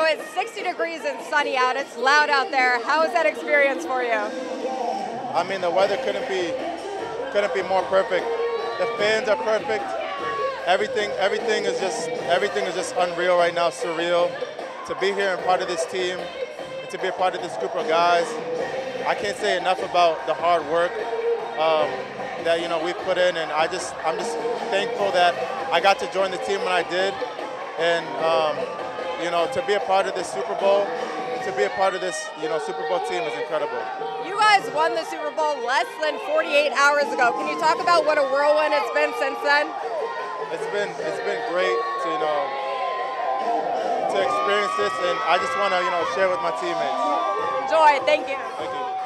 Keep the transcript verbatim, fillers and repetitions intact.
So it's sixty degrees and sunny out. It's loud out there. How is that experience for you? I mean, the weather couldn't be couldn't be more perfect. The fans are perfect. Everything everything is just everything is just unreal right now, surreal. To be here and part of this team, and to be a part of this group of guys, I can't say enough about the hard work um, that you know we put in, and I just I'm just thankful that I got to join the team when I did, and um, you know to be a part of this Super Bowl, to be a part of this you know Super Bowl team is incredible. You guys won the Super Bowl less than forty-eight hours ago. Can you talk about what a whirlwind it's been since then? It's been it's been great to you know. to experience this, and I just want to, you know, share with my teammates. Joy, thank you. Thank you.